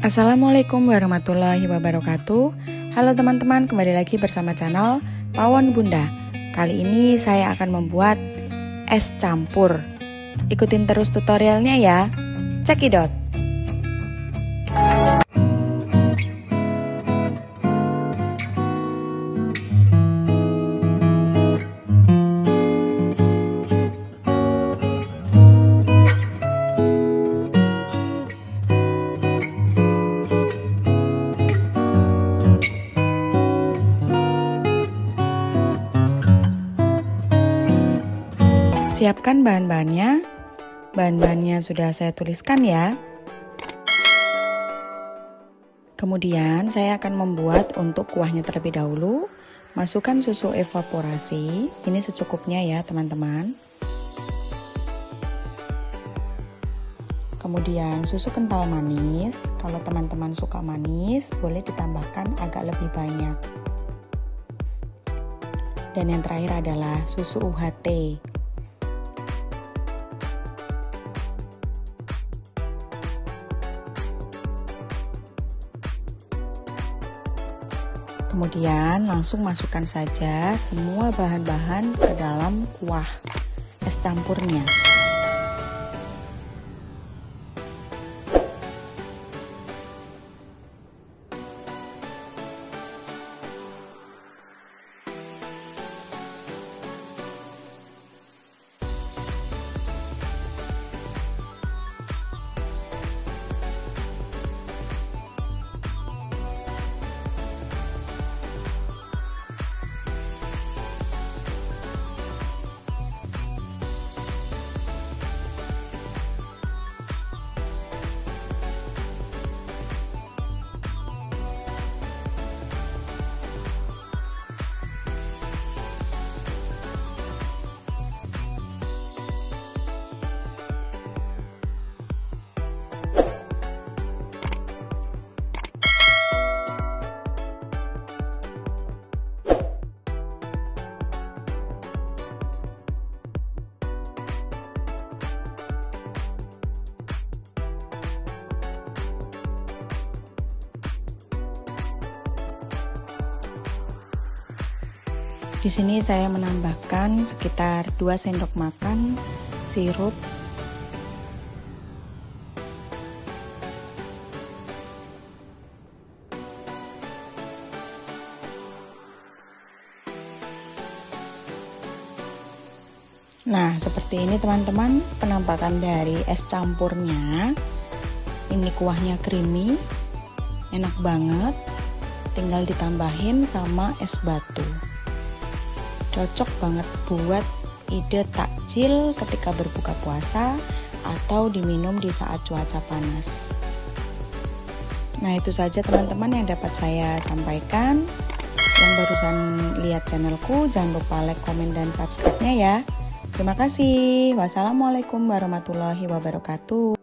Assalamualaikum warahmatullahi wabarakatuh. Halo teman-teman, kembali lagi bersama channel Pawon Bunda. Kali ini saya akan membuat es campur. Ikutin terus tutorialnya ya. Cekidot. Siapkan bahan-bahannya. Bahan-bahannya sudah saya tuliskan ya. Kemudian saya akan membuat untuk kuahnya terlebih dahulu. Masukkan susu evaporasi. Ini secukupnya ya teman-teman. Kemudian susu kental manis. Kalau teman-teman suka manis, boleh ditambahkan agak lebih banyak. Dan yang terakhir adalah susu UHT. Kemudian langsung masukkan saja semua bahan-bahan ke dalam kuah es campurnya. Di sini saya menambahkan sekitar 2 sendok makan sirup . Nah seperti ini teman-teman penampakan dari es campurnya. Ini kuahnya creamy, enak banget, tinggal ditambahin sama es batu. Cocok banget buat ide takjil ketika berbuka puasa atau diminum di saat cuaca panas. Nah, itu saja teman-teman yang dapat saya sampaikan. Yang barusan lihat channelku, jangan lupa like, komen, dan subscribe-nya ya. Terima kasih. Wassalamualaikum warahmatullahi wabarakatuh.